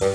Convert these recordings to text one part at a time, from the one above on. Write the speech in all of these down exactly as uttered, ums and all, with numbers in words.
You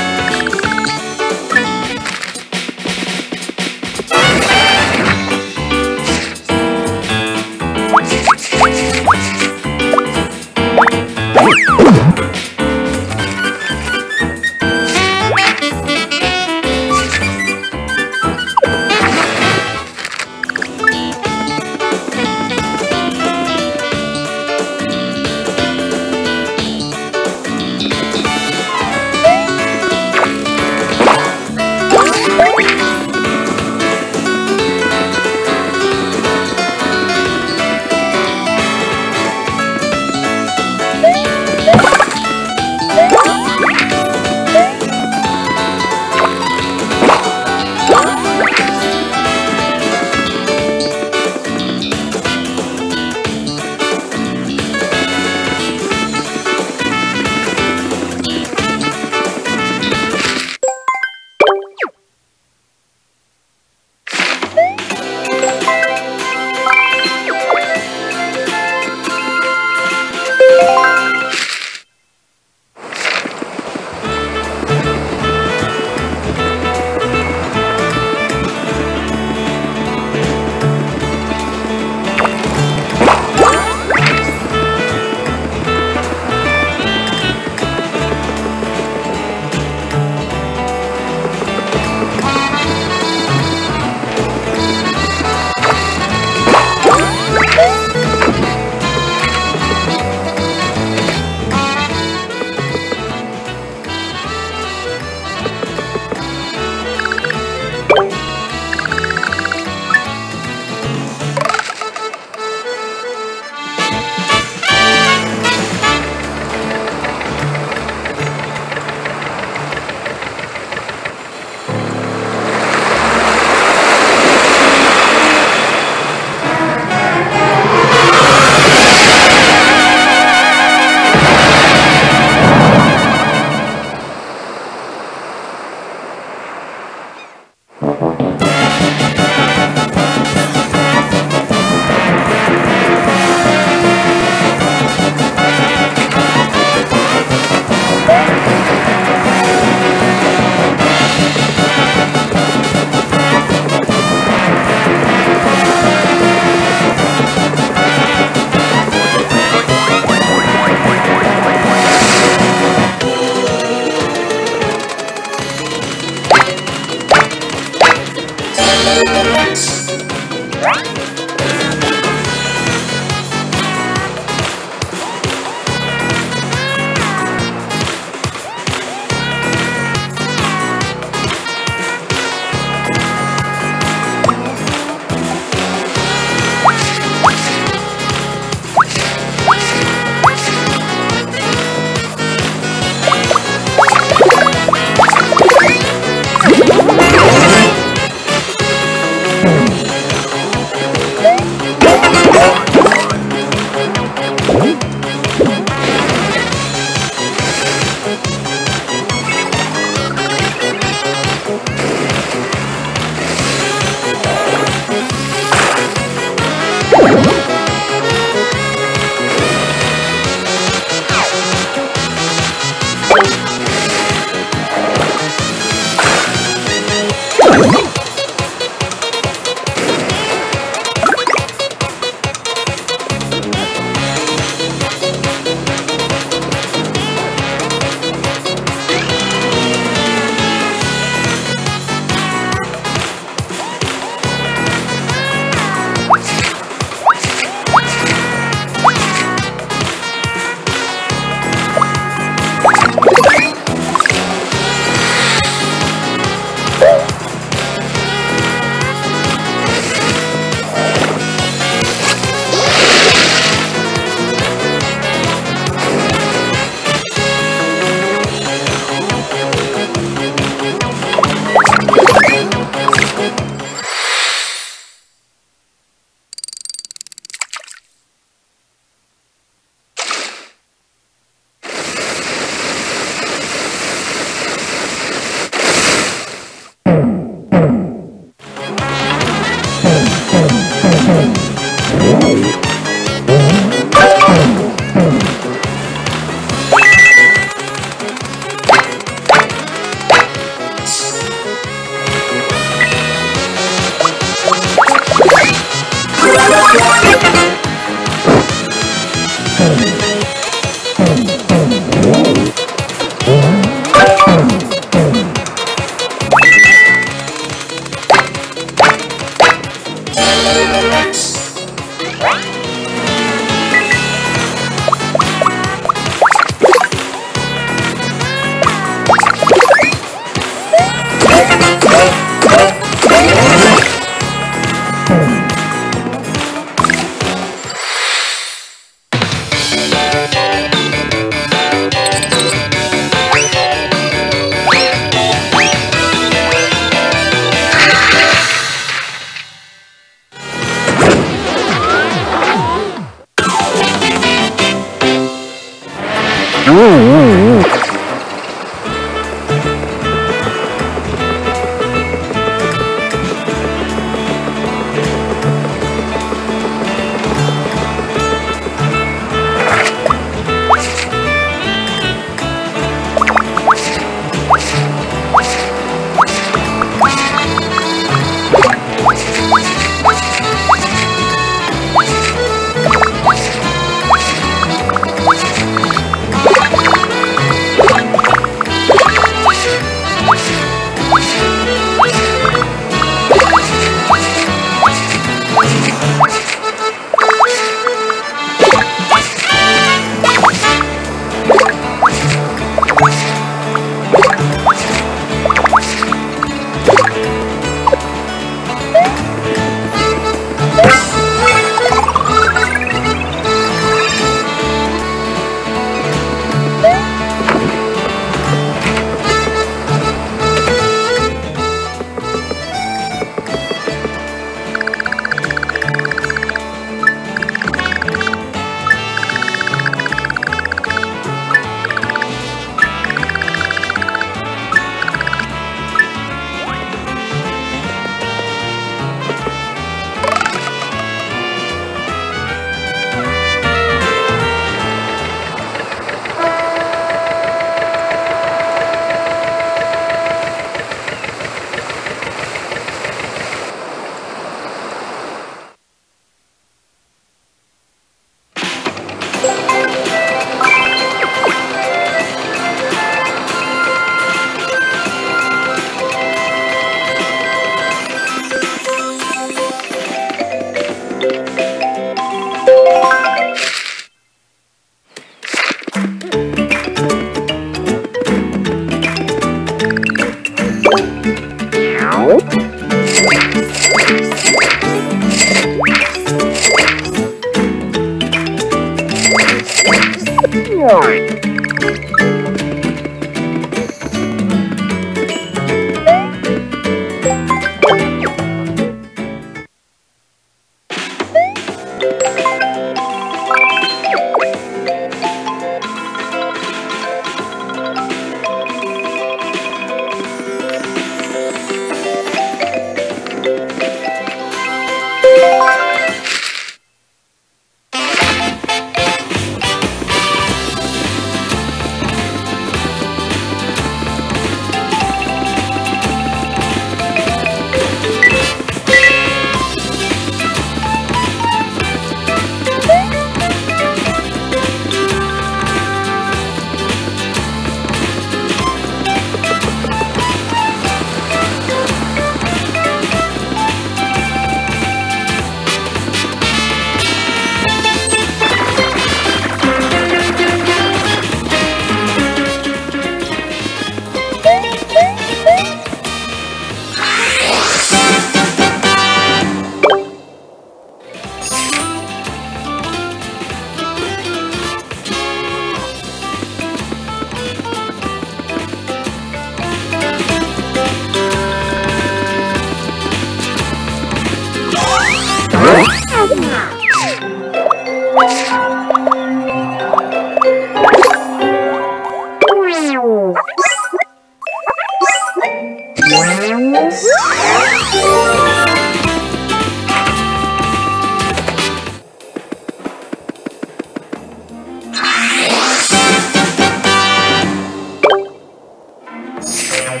You